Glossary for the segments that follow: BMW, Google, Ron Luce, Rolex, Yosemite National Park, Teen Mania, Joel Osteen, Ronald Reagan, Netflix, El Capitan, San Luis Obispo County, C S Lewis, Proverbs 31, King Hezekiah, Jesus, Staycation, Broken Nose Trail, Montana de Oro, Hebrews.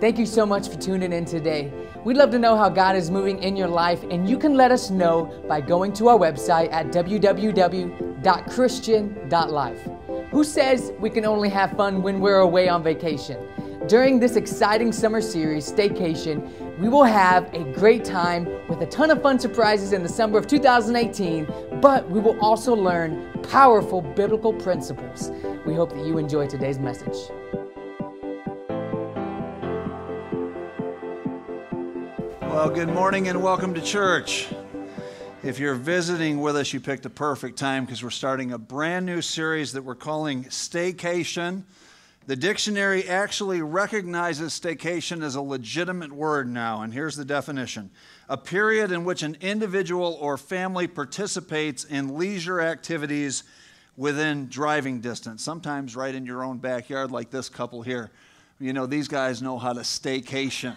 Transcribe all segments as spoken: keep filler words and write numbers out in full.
Thank you so much for tuning in today. We'd love to know how God is moving in your life, and you can let us know by going to our website at w w w dot christian dot life. Who says we can only have fun when we're away on vacation? During this exciting summer series, Staycation, we will have a great time with a ton of fun surprises in the summer of two thousand eighteen, but we will also learn powerful biblical principles. We hope that you enjoy today's message. Well, good morning and welcome to church. If you're visiting with us, you picked the perfect time because we're starting a brand new series that we're calling Staycation. The dictionary actually recognizes staycation as a legitimate word now, and here's the definition. A period in which an individual or family participates in leisure activities within driving distance, sometimes right in your own backyard like this couple here. You know, these guys know how to staycation,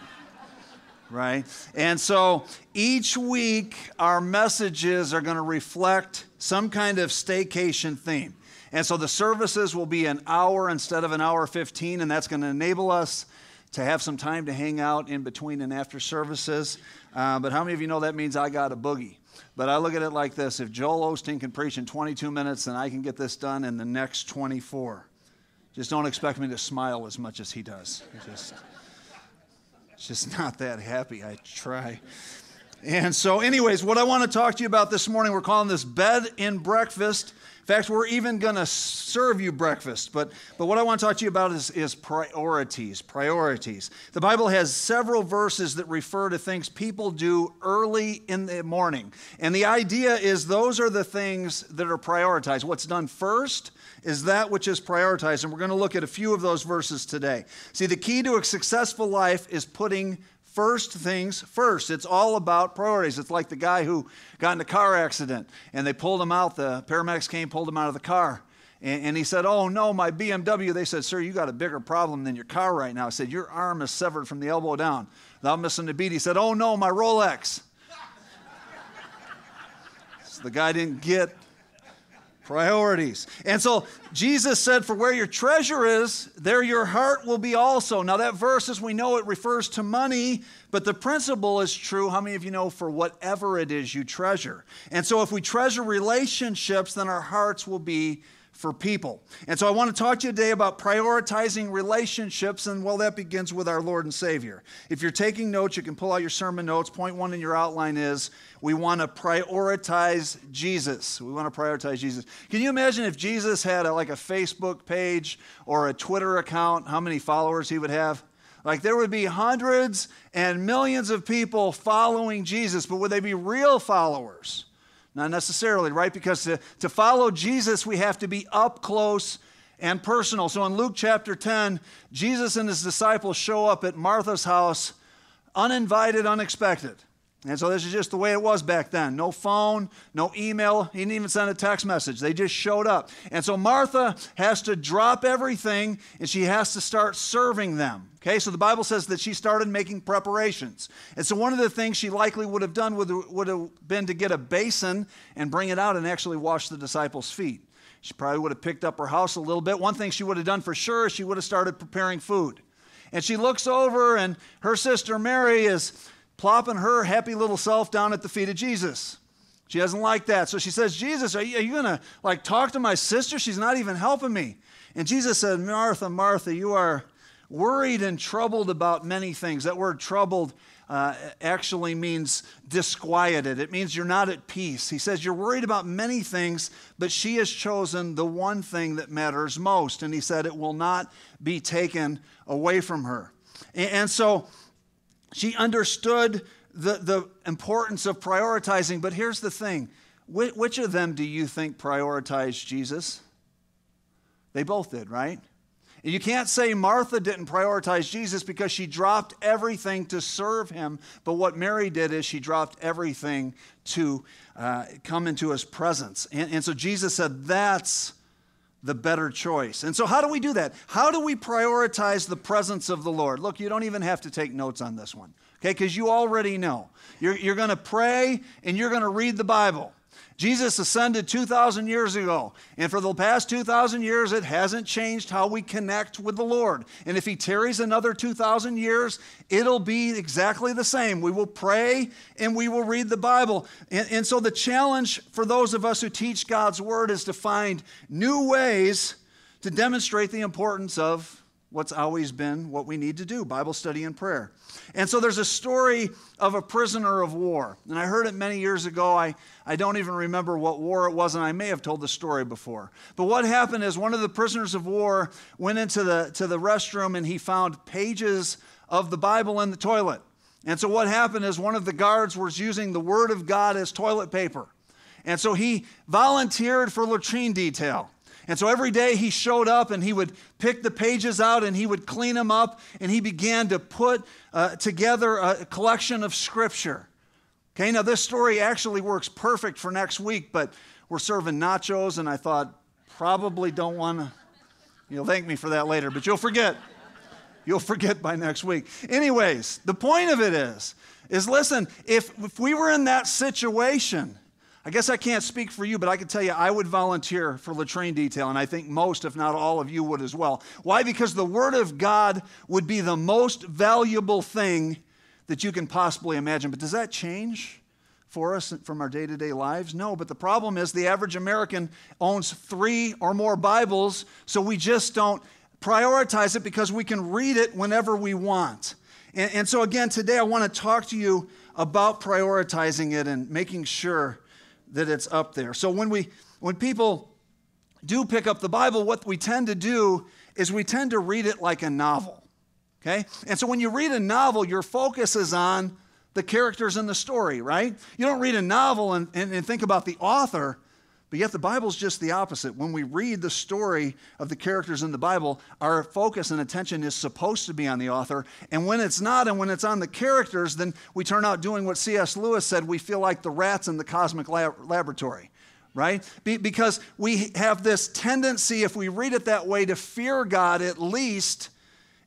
right? And so each week our messages are going to reflect some kind of staycation theme. And so the services will be an hour instead of an hour fifteen, and that's going to enable us to have some time to hang out in between and after services. Uh, but how many of you know that means I got a boogie? But I look at it like this. If Joel Osteen can preach in twenty-two minutes, then I can get this done in the next twenty-four. Just don't expect me to smile as much as he does. Just, just not that happy. I try. And so anyways, what I want to talk to you about this morning, we're calling this Bed and Breakfast. In fact, we're even going to serve you breakfast. But, but what I want to talk to you about is, is priorities, priorities. The Bible has several verses that refer to things people do early in the morning. And the idea is those are the things that are prioritized. What's done first is that which is prioritized. And we're going to look at a few of those verses today. See, the key to a successful life is putting first things first. It's all about priorities. It's like the guy who got in a car accident and they pulled him out. The paramedics came, pulled him out of the car. And, and he said, oh no, my B M W. They said, sir, you got a bigger problem than your car right now. I said, your arm is severed from the elbow down. Without missing a beat, he said, oh no, my Rolex. So the guy didn't get priorities. And so Jesus said, for where your treasure is, there your heart will be also. Now that verse, as we know, it refers to money, but the principle is true. How many of you know, for whatever it is you treasure? And so if we treasure relationships, then our hearts will be for people. And so I want to talk to you today about prioritizing relationships, and well, that begins with our Lord and Savior. If you're taking notes, you can pull out your sermon notes. Point one in your outline is, we want to prioritize Jesus. We want to prioritize Jesus. Can you imagine if Jesus had a, like a Facebook page or a Twitter account, how many followers he would have? Like there would be hundreds and millions of people following Jesus, but would they be real followers? Not necessarily, right? Because to, to follow Jesus, we have to be up close and personal. So in Luke chapter ten, Jesus and his disciples show up at Martha's house, uninvited, unexpected. And so this is just the way it was back then. No phone, no email. He didn't even send a text message. They just showed up. And so Martha has to drop everything, and she has to start serving them. Okay, so the Bible says that she started making preparations. And so one of the things she likely would have done would, would have been to get a basin and bring it out and actually wash the disciples' feet. She probably would have picked up her house a little bit. One thing she would have done for sure is she would have started preparing food. And she looks over, and her sister Mary is plopping her happy little self down at the feet of Jesus. She doesn't like that. So she says, Jesus, are you, you going to like talk to my sister? She's not even helping me. And Jesus said, Martha, Martha, you are worried and troubled about many things. That word troubled uh, actually means disquieted. It means you're not at peace. He says, you're worried about many things, but she has chosen the one thing that matters most. And he said, it will not be taken away from her. And, and so she understood the, the importance of prioritizing, but here's the thing. Which, which of them do you think prioritized Jesus? They both did, right? And you can't say Martha didn't prioritize Jesus because she dropped everything to serve him, but what Mary did is she dropped everything to uh, come into his presence. And, and so Jesus said, that's the better choice. And so how do we do that? How do we prioritize the presence of the Lord? Look, you don't even have to take notes on this one, okay? Because you already know. You're, you're going to pray and you're going to read the Bible. Jesus ascended two thousand years ago, and for the past two thousand years, it hasn't changed how we connect with the Lord. And if he tarries another two thousand years, it'll be exactly the same. We will pray and we will read the Bible. And, and so the challenge for those of us who teach God's word is to find new ways to demonstrate the importance of what's always been what we need to do, Bible study and prayer. And so there's a story of a prisoner of war. And I heard it many years ago. I, I don't even remember what war it was, and I may have told the story before. But what happened is one of the prisoners of war went into the, to the restroom, and he found pages of the Bible in the toilet. And so what happened is one of the guards was using the Word of God as toilet paper. And so he volunteered for latrine detail. And so every day he showed up and he would pick the pages out and he would clean them up, and he began to put uh, together a collection of scripture. Okay, now this story actually works perfect for next week, but we're serving nachos and I thought, probably don't want to, you'll thank me for that later, but you'll forget. You'll forget by next week. Anyways, the point of it is, is listen, if, if we were in that situation, I guess I can't speak for you, but I can tell you I would volunteer for latrine detail, and I think most, if not all of you would as well. Why? Because the Word of God would be the most valuable thing that you can possibly imagine. But does that change for us from our day-to-day lives? No, but the problem is the average American owns three or more Bibles, so we just don't prioritize it because we can read it whenever we want. And, and so again, today I want to talk to you about prioritizing it and making sure that it's up there. So when we when people do pick up the Bible, what we tend to do is we tend to read it like a novel, okay? And so when you read a novel, your focus is on the characters in the story, right? You don't read a novel and, and, and think about the author, but yet the Bible's just the opposite. When we read the story of the characters in the Bible, our focus and attention is supposed to be on the author. And when it's not, and when it's on the characters, then we turn out doing what C S Lewis said, we feel like the rats in the cosmic lab- laboratory, right? Be- because we have this tendency, if we read it that way, to fear God at least.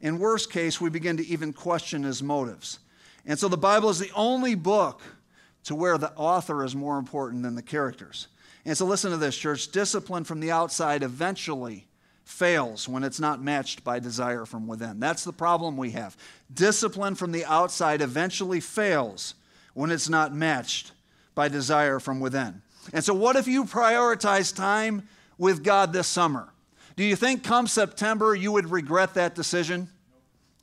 In worst case, we begin to even question his motives. And so the Bible is the only book to where the author is more important than the characters. And so listen to this, church. Discipline from the outside eventually fails when it's not matched by desire from within. That's the problem we have. Discipline from the outside eventually fails when it's not matched by desire from within. And so what if you prioritize time with God this summer? Do you think come September you would regret that decision?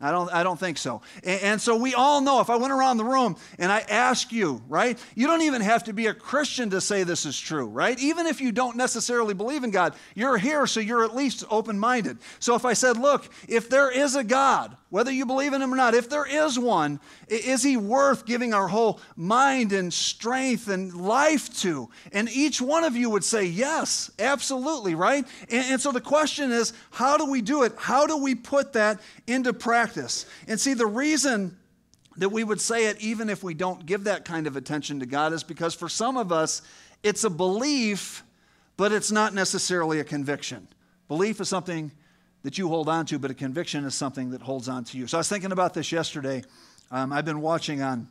I don't, I don't think so. And, and so we all know, if I went around the room and I ask you, right, you don't even have to be a Christian to say this is true, right? Even if you don't necessarily believe in God, you're here, so you're at least open-minded. So if I said, look, if there is a God, whether you believe in him or not, if there is one, is he worth giving our whole mind and strength and life to? And each one of you would say, yes, absolutely, right? And, and so the question is, how do we do it? How do we put that into practice? And see, the reason that we would say it even if we don't give that kind of attention to God is because for some of us, it's a belief, but it's not necessarily a conviction. Belief is something that you hold on to, but a conviction is something that holds on to you. So I was thinking about this yesterday. Um, I've been watching on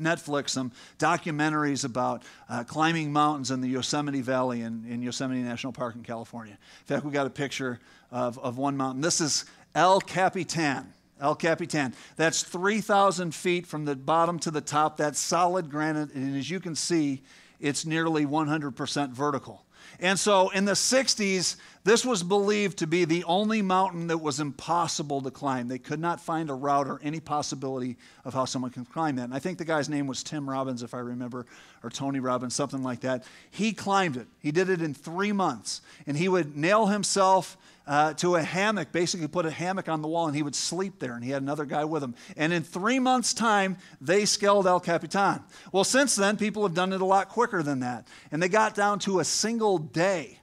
Netflix some documentaries about uh, climbing mountains in the Yosemite Valley in, in Yosemite National Park in California. In fact, we got a picture of, of one mountain. This is El Capitan. El Capitan. That's three thousand feet from the bottom to the top. That's solid granite, and as you can see, it's nearly one hundred percent vertical. And so in the sixties, this was believed to be the only mountain that was impossible to climb. They could not find a route or any possibility of how someone can climb that. And I think the guy's name was Tim Robbins, if I remember, or Tony Robbins, something like that. He climbed it. He did it in three months. And he would nail himself Uh, to a hammock, basically put a hammock on the wall, and he would sleep there, and he had another guy with him. And in three months' time, they scaled El Capitan. Well, since then, people have done it a lot quicker than that. And they got down to a single day.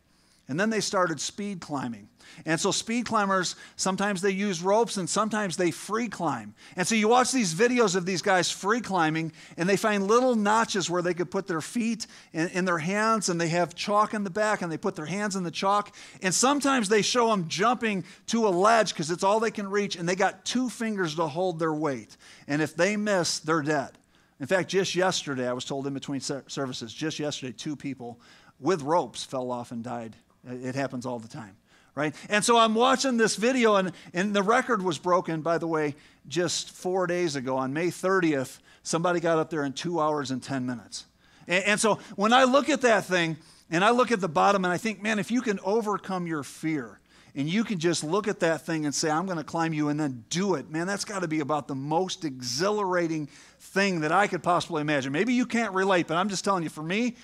And then they started speed climbing. And so speed climbers, sometimes they use ropes, and sometimes they free climb. And so you watch these videos of these guys free climbing, and they find little notches where they could put their feet in, in their hands, and they have chalk in the back, and they put their hands in the chalk. And sometimes they show them jumping to a ledge because it's all they can reach, and they got two fingers to hold their weight. And if they miss, they're dead. In fact, just yesterday, I was told in between services, just yesterday, two people with ropes fell off and died. It happens all the time, right? And so I'm watching this video, and, and the record was broken, by the way, just four days ago. On May thirtieth, somebody got up there in two hours and ten minutes. And, and so when I look at that thing, and I look at the bottom, and I think, man, if you can overcome your fear, and you can just look at that thing and say, I'm going to climb you, and then do it. Man, that's got to be about the most exhilarating thing that I could possibly imagine. Maybe you can't relate, but I'm just telling you, for me,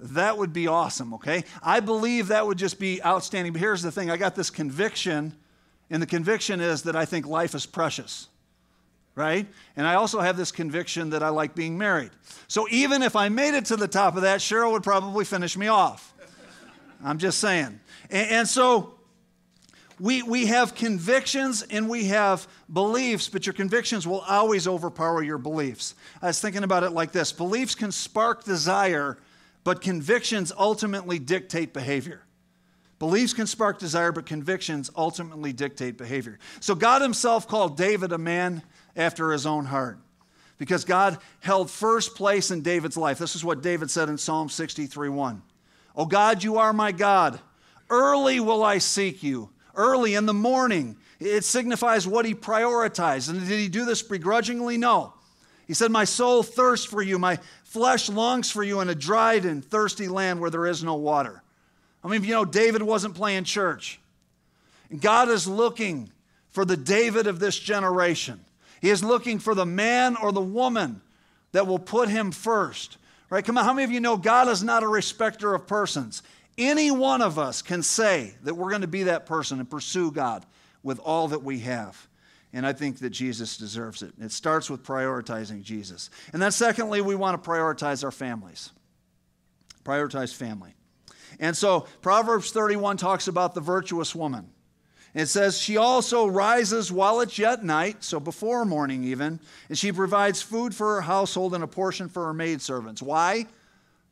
that would be awesome, okay? I believe that would just be outstanding. But here's the thing. I got this conviction, and the conviction is that I think life is precious, right? And I also have this conviction that I like being married. So even if I made it to the top of that, Cheryl would probably finish me off. I'm just saying. And, and so... We, we have convictions and we have beliefs, but your convictions will always overpower your beliefs. I was thinking about it like this. Beliefs can spark desire, but convictions ultimately dictate behavior. Beliefs can spark desire, but convictions ultimately dictate behavior. So God himself called David a man after his own heart, because God held first place in David's life. This is what David said in Psalm sixty-three one. "O God, you are my God. Early will I seek you." Early in the morning. It signifies what he prioritized. And did he do this begrudgingly? No. He said, "My soul thirsts for you. My flesh longs for you in a dried and thirsty land where there is no water." I mean, you know, David wasn't playing church. And God is looking for the David of this generation. He is looking for the man or the woman that will put him first. Right? Come on, how many of you know God is not a respecter of persons? Any one of us can say that we're going to be that person and pursue God with all that we have. And I think that Jesus deserves it. It starts with prioritizing Jesus. And then secondly, we want to prioritize our families. Prioritize family. And so Proverbs thirty-one talks about the virtuous woman. It says, "She also rises while it's yet night," so before morning even, "and she provides food for her household and a portion for her maidservants." Why?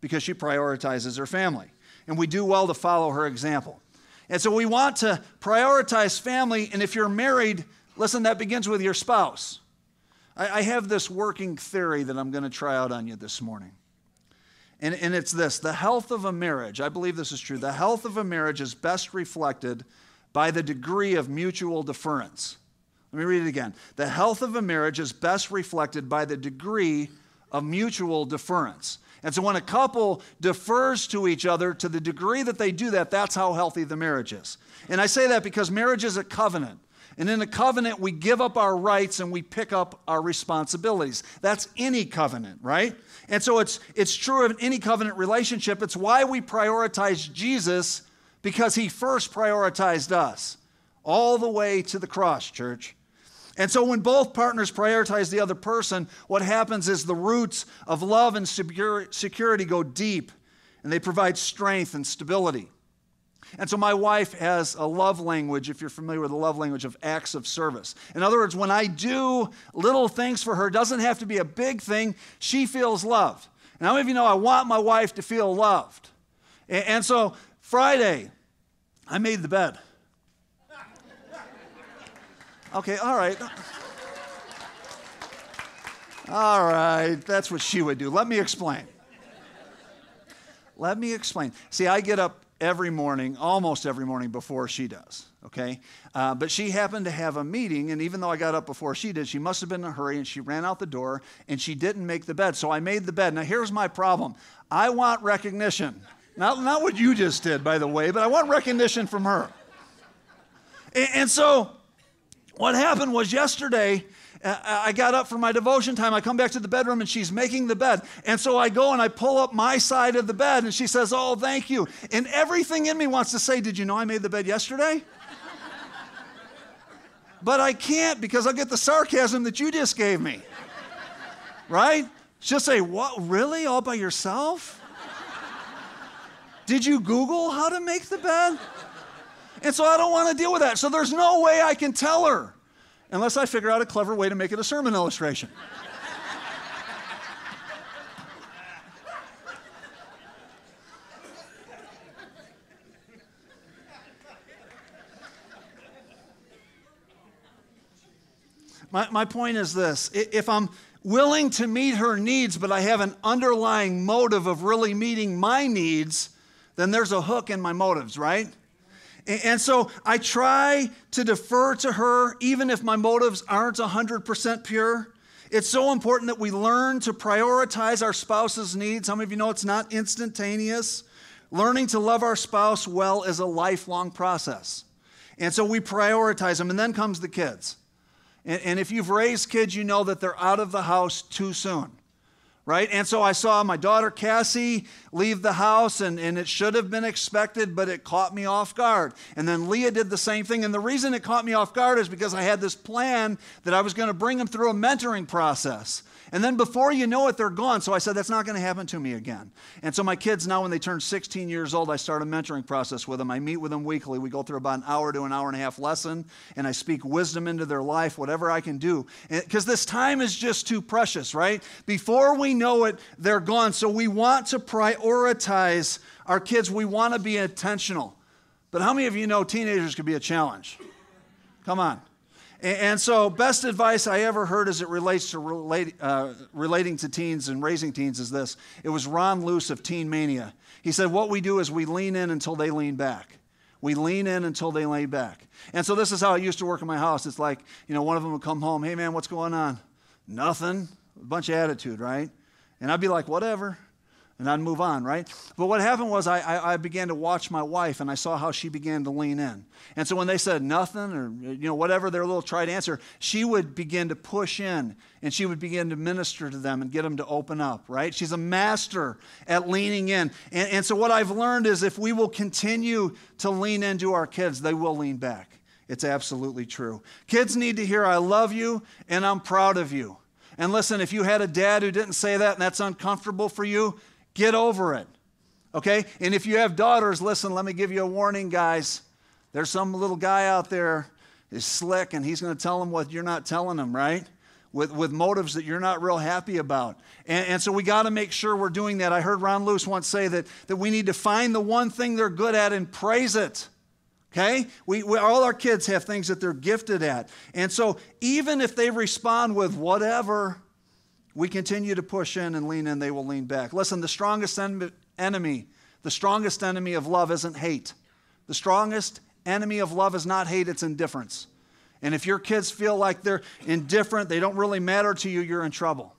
Because she prioritizes her family. And we do well to follow her example. And so we want to prioritize family. And if you're married, listen, that begins with your spouse. I, I have this working theory that I'm going to try out on you this morning. And, and it's this. The health of a marriage, I believe this is true, the health of a marriage is best reflected by the degree of mutual deference. Let me read it again. The health of a marriage is best reflected by the degree of mutual deference. And so when a couple defers to each other to the degree that they do that, that's how healthy the marriage is. And I say that because marriage is a covenant. And in a covenant, we give up our rights and we pick up our responsibilities. That's any covenant, right? And so it's, it's true of any covenant relationship. It's why we prioritize Jesus, because he first prioritized us all the way to the cross, church. And so when both partners prioritize the other person, what happens is the roots of love and security go deep, and they provide strength and stability. And so my wife has a love language, if you're familiar with the love language, of acts of service. In other words, when I do little things for her, it doesn't have to be a big thing, she feels loved. And how many of you know I want my wife to feel loved? And so Friday, I made the bed. Okay, all right. All right, that's what she would do. Let me explain. Let me explain. See, I get up every morning, almost every morning before she does, okay? Uh, but she happened to have a meeting, and even though I got up before she did, she must have been in a hurry, and she ran out the door, and she didn't make the bed, so I made the bed. Now, here's my problem. I want recognition. Not, not what you just did, by the way, but I want recognition from her. And, and so... what happened was yesterday, uh, I got up for my devotion time. I come back to the bedroom, and she's making the bed. And so I go, and I pull up my side of the bed, and she says, "Oh, thank you." And everything in me wants to say, "Did you know I made the bed yesterday?" But I can't, because I'll get the sarcasm that you just gave me. Right? She'll say, "What, really? All by yourself? Did you Google how to make the bed?" And so I don't want to deal with that. So there's no way I can tell her unless I figure out a clever way to make it a sermon illustration. My, my point is this. If I'm willing to meet her needs, but I have an underlying motive of really meeting my needs, then there's a hook in my motives, right? And so I try to defer to her even if my motives aren't one hundred percent pure. It's so important that we learn to prioritize our spouse's needs. How many of you know it's not instantaneous? Learning to love our spouse well is a lifelong process. And so we prioritize them. And then comes the kids. And, and if you've raised kids, you know that they're out of the house too soon, right? And so I saw my daughter Cassie leave the house, and, and it should have been expected, but it caught me off guard. And then Leah did the same thing. And the reason it caught me off guard is because I had this plan that I was going to bring them through a mentoring process. And then before you know it, they're gone. So I said, that's not going to happen to me again. And so my kids now, when they turn sixteen years old, I start a mentoring process with them. I meet with them weekly. We go through about an hour to an hour and a half lesson, and I speak wisdom into their life, whatever I can do. Because this time is just too precious, right? Before we know it, they're gone. So we want to prioritize our kids. We want to be intentional. But how many of you know teenagers can be a challenge? Come on. And so best advice I ever heard as it relates to relate, uh, relating to teens and raising teens is this. It was Ron Luce of Teen Mania. He said, what we do is we lean in until they lean back. We lean in until they lean back. And so this is how it used to work in my house. It's like, you know, one of them would come home, hey, man, what's going on? Nothing. A bunch of attitude, right? And I'd be like, whatever. And I'd move on, right? But what happened was I, I, I began to watch my wife, and I saw how she began to lean in. And so when they said nothing or, you know, whatever their little tried answer, she would begin to push in, and she would begin to minister to them and get them to open up, right? She's a master at leaning in. And, and so what I've learned is if we will continue to lean into our kids, they will lean back. It's absolutely true. Kids need to hear, I love you, and I'm proud of you. And listen, if you had a dad who didn't say that and that's uncomfortable for you, get over it, okay? And if you have daughters, listen, let me give you a warning, guys. There's some little guy out there who's slick, and he's going to tell them what you're not telling them, right? With, with motives that you're not real happy about. And, and so we got to make sure we're doing that. I heard Ron Luce once say that, that we need to find the one thing they're good at and praise it, okay? We, we, all our kids have things that they're gifted at. And so even if they respond with whatever, we continue to push in and lean in, they will lean back. Listen, the strongest enemy, the strongest enemy of love isn't hate. The strongest enemy of love is not hate, it's indifference. And if your kids feel like they're indifferent, they don't really matter to you, you're in trouble.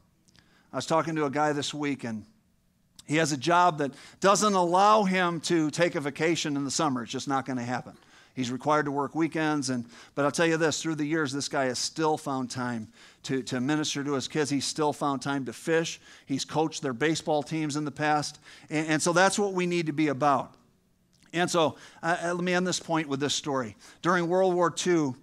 I was talking to a guy this week, and he has a job that doesn't allow him to take a vacation in the summer. It's just not going to happen. He's required to work weekends, and but I'll tell you this, through the years, this guy has still found time to, to minister to his kids. He's still found time to fish. He's coached their baseball teams in the past, and, and so that's what we need to be about. And so uh, let me end this point with this story. During World War Two,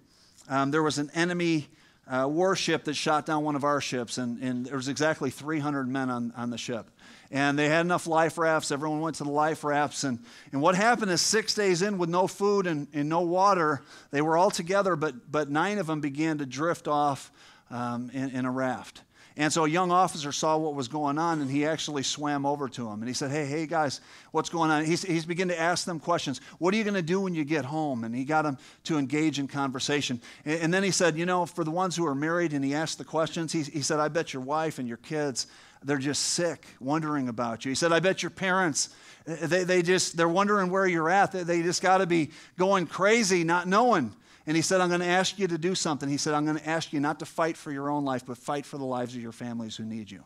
um, there was an enemy uh, warship that shot down one of our ships, and, and there was exactly three hundred men on, on the ship. And they had enough life rafts. Everyone went to the life rafts. And, and what happened is six days in with no food and, and no water, they were all together, but, but nine of them began to drift off um, in, in a raft. And so a young officer saw what was going on, and he actually swam over to him. And he said, hey, hey, guys, what's going on? He's, he's beginning to ask them questions. What are you going to do when you get home? And he got them to engage in conversation. And, and then he said, you know, for the ones who are married, and he asked the questions, he, he said, I bet your wife and your kids, they're just sick, wondering about you. He said, I bet your parents, they, they just, they're wondering where you're at. They, they just got to be going crazy, not knowing. And he said, I'm going to ask you to do something. He said, I'm going to ask you not to fight for your own life, but fight for the lives of your families who need you.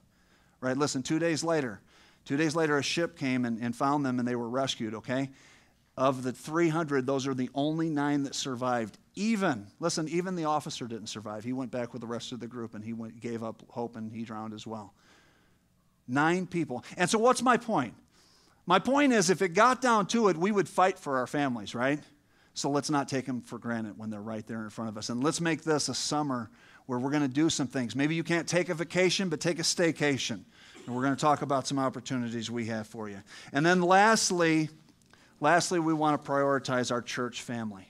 Right? Listen, two days later, two days later, a ship came and, and found them, and they were rescued, okay? Of the three hundred, those are the only nine that survived. Even, listen, even the officer didn't survive. He went back with the rest of the group, and he went, gave up hope, and he drowned as well. Nine people. And so what's my point? My point is if it got down to it, we would fight for our families, right? So let's not take them for granted when they're right there in front of us. And let's make this a summer where we're going to do some things. Maybe you can't take a vacation, but take a staycation. And we're going to talk about some opportunities we have for you. And then lastly, lastly, we want to prioritize our church family.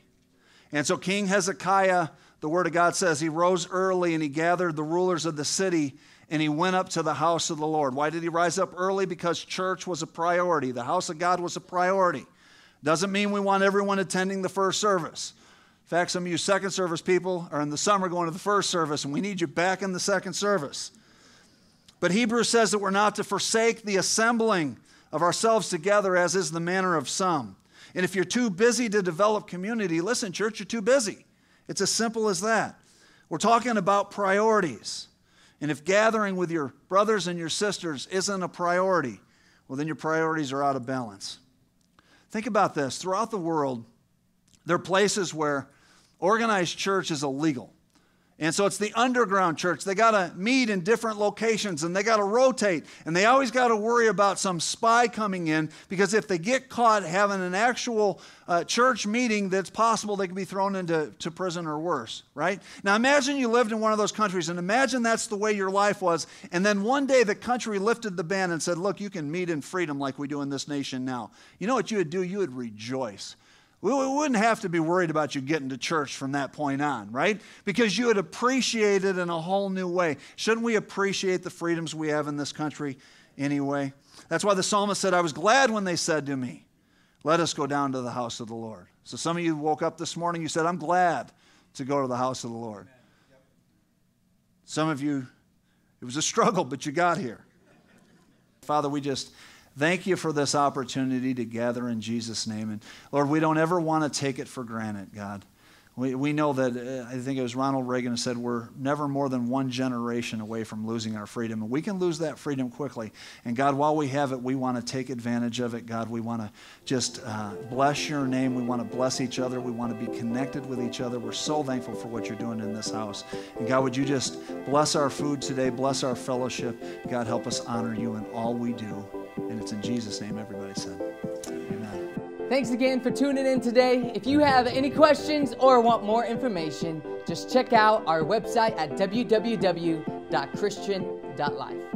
And so King Hezekiah, the Word of God says, he rose early and he gathered the rulers of the city and he went up to the house of the Lord. Why did he rise up early? Because church was a priority. The house of God was a priority. Doesn't mean we want everyone attending the first service. In fact, some of you second service people are in the summer going to the first service, and we need you back in the second service. But Hebrews says that we're not to forsake the assembling of ourselves together, as is the manner of some. And if you're too busy to develop community, listen, church, you're too busy. It's as simple as that. We're talking about priorities. And if gathering with your brothers and your sisters isn't a priority, well, then your priorities are out of balance. Think about this. Throughout the world, there are places where organized church is illegal. And so it's the underground church. They got to meet in different locations, and they got to rotate, and they always got to worry about some spy coming in, because if they get caught having an actual uh, church meeting, that's possible they could be thrown into to prison or worse, right? Now imagine you lived in one of those countries, and imagine that's the way your life was, and then one day the country lifted the ban and said, look, you can meet in freedom like we do in this nation now. You know what you would do? You would rejoice. We wouldn't have to be worried about you getting to church from that point on, right? Because you would appreciate it in a whole new way. Shouldn't we appreciate the freedoms we have in this country anyway? That's why the psalmist said, I was glad when they said to me, let us go down to the house of the Lord. So some of you woke up this morning, you said, I'm glad to go to the house of the Lord. Yep. Some of you, it was a struggle, but you got here. Father, we just... thank you for this opportunity to gather in Jesus' name. And Lord, we don't ever want to take it for granted, God. We, we know that, uh, I think it was Ronald Reagan who said, we're never more than one generation away from losing our freedom. And we can lose that freedom quickly. And God, while we have it, we want to take advantage of it. God, we want to just uh, bless your name. We want to bless each other. We want to be connected with each other. We're so thankful for what you're doing in this house. And God, would you just bless our food today, bless our fellowship. God, help us honor you in all we do. And it's in Jesus' name, everybody said, amen. Thanks again for tuning in today. If you have any questions or want more information, just check out our website at w w w dot christian dot life.